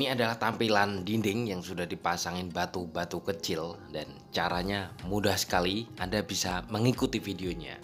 Ini adalah tampilan dinding yang sudah dipasangin batu-batu kecil dan caranya mudah sekali, Anda bisa mengikuti videonya.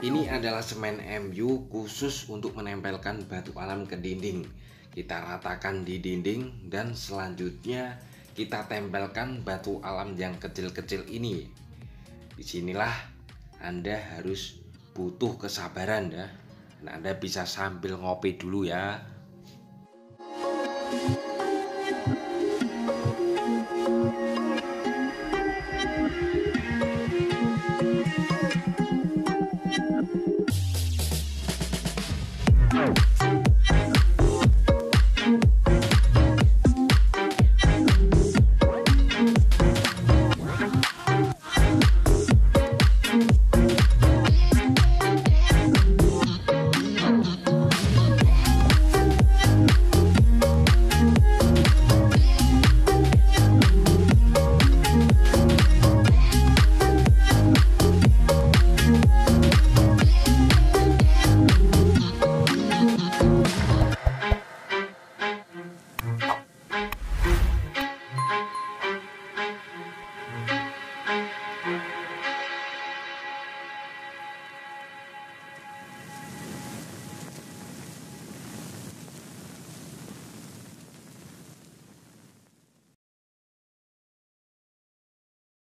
Ini adalah semen MU khusus untuk menempelkan batu alam ke dinding. Kita ratakan di dinding dan selanjutnya kita tempelkan batu alam yang kecil-kecil ini. Disinilah Anda harus butuh kesabaran ya. Nah, Anda bisa sambil ngopi dulu ya.